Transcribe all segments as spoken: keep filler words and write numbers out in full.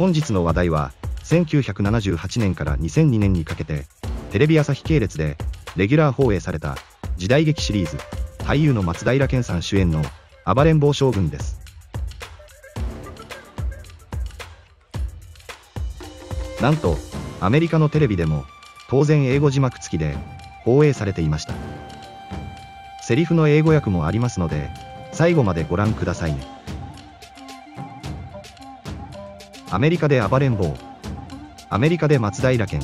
本日の話題は、せんきゅうひゃくななじゅうはちねんからにせんにねんにかけて、テレビ朝日系列で、レギュラー放映された、時代劇シリーズ、俳優の松平健さん主演の、暴れん坊将軍です。なんと、アメリカのテレビでも、当然英語字幕付きで、放映されていました。セリフの英語訳もありますので、最後までご覧くださいね。アメリカで暴れん坊。アメリカで松平健。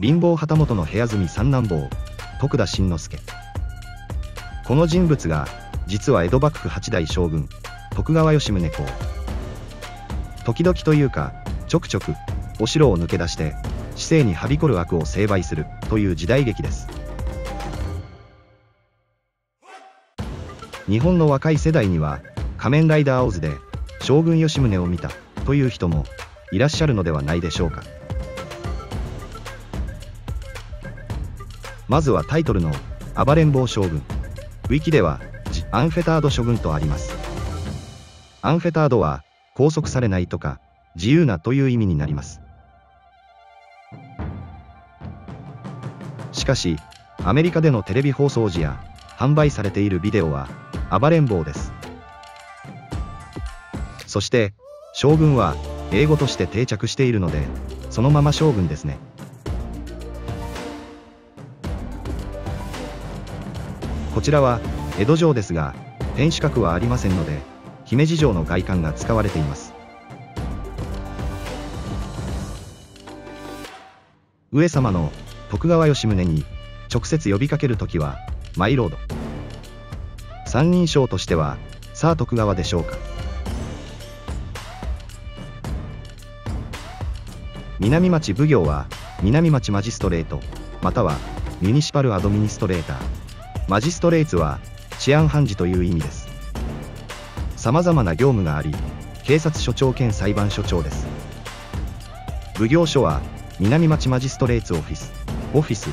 貧乏旗本の部屋住み三男坊、徳田新之助。この人物が、実は江戸幕府八代将軍、徳川吉宗公。時々というか、ちょくちょく、お城を抜け出して、市政にはびこる悪を成敗するという時代劇です。日本の若い世代には仮面ライダーオズで将軍吉宗を見たという人もいらっしゃるのではないでしょうか。まずはタイトルの暴れん坊将軍。ウィキではジ・アンフェタード諸君とあります。アンフェタードは拘束されないとか自由なという意味になります。しかしアメリカでのテレビ放送時や販売されているビデオは暴れん坊です。そして将軍は英語として定着しているのでそのまま将軍ですね。こちらは江戸城ですが天守閣はありませんので姫路城の外観が使われています。上様の徳川吉宗に直接呼びかけるときはマイロード。三人称としてはさあ徳川でしょうか。南町奉行は南町マジストレートまたはミニシパルアドミニストレーター。マジストレーツは治安判事という意味です。さまざまな業務があり警察署長兼裁判所長です。奉行所は南町マジストレーツオフィスオフィス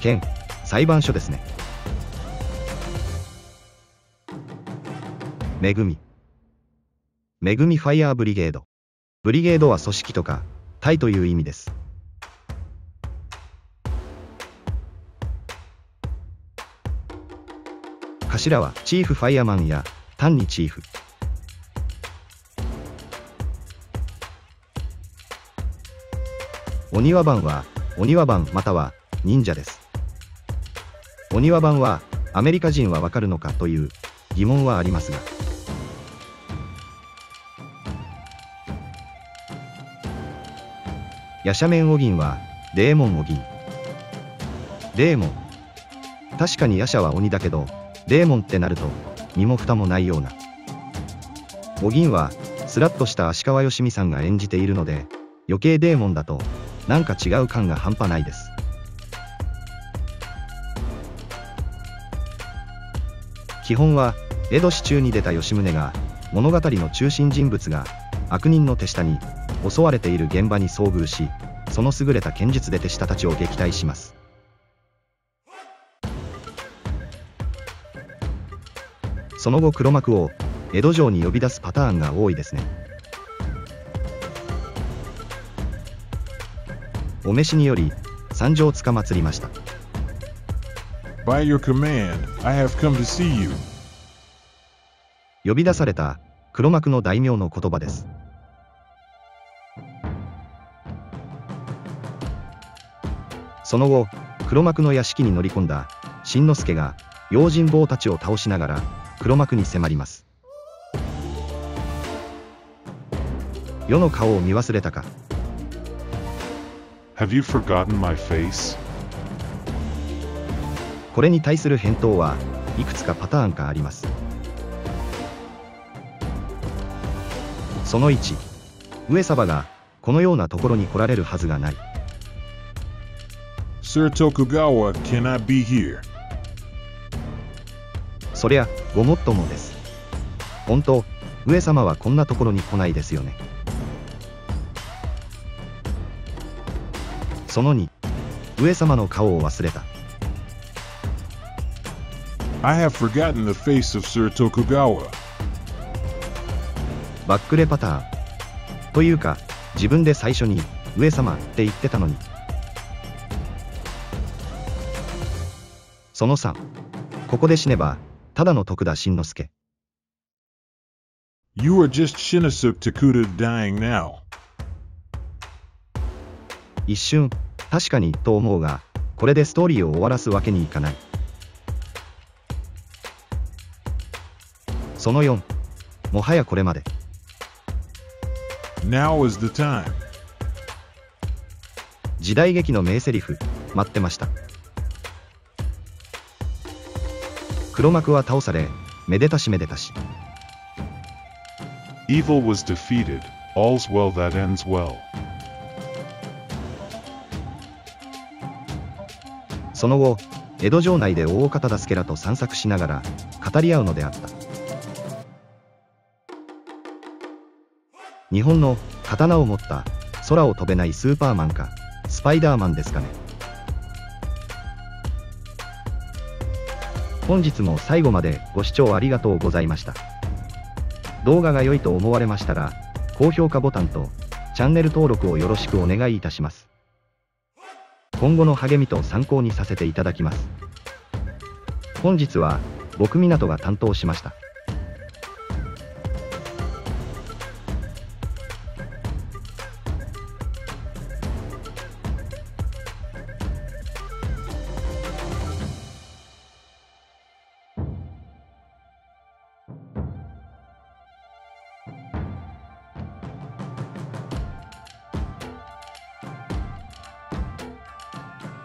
兼裁判所ですね。めぐみ。めぐみファイヤーブリゲード。ブリゲードは組織とか、隊という意味です。頭はチーフファイヤーマンや、単にチーフ。お庭番は、お庭番または、忍者です。お庭番は、アメリカ人はわかるのかという疑問はありますが、夜叉面お銀はデーモンお銀。デーモン、確かに夜叉は鬼だけどデーモンってなると身も蓋もないような。お銀はスラッとした芦川芳美さんが演じているので余計デーモンだとなんか違う感が半端ないです。基本は江戸市中に出た吉宗が物語の中心人物が悪人の手下に襲われている現場に遭遇し、その優れた剣術で手下たちを撃退します。その後黒幕を江戸城に呼び出すパターンが多いですね。お召しにより参上つかまつりました。By your command, I have come to see you. 呼び出された黒幕の大名の言葉です。その後、黒幕の屋敷に乗り込んだ新之助が用心棒たちを倒しながら黒幕に迫ります。世の顔を見忘れたか。Have you forgotten my face?これに対する返答はいくつかパターンがあります。そのいち、上様がこのようなところに来られるはずがない。Sir Tokugawa cannot be here. そりゃごもっともです。本当、上様はこんなところに来ないですよね。そのに、上様の顔を忘れた。I have forgotten the face of Sir Tokugawa. バックレパターン。というか、自分で最初に、上様って言ってたのに。そのさん。ここで死ねば、ただの徳田新之助。You are just Shinasuk Takuda dying now. 一瞬、確かにと思うが、これでストーリーを終わらすわけにいかない。そのよん、もはやこれまで。Now is the time. 時代劇の名セリフ、待ってました。黒幕は倒され、めでたしめでたし。Evil was defeated, all's well that ends well. その後、江戸城内で大岡忠相らと散策しながら語り合うのであった。日本の刀を持った空を飛べないスーパーマンかスパイダーマンですかね。本日も最後までご視聴ありがとうございました。動画が良いと思われましたら高評価ボタンとチャンネル登録をよろしくお願いいたします。今後の励みと参考にさせていただきます。本日は僕湊が担当しました。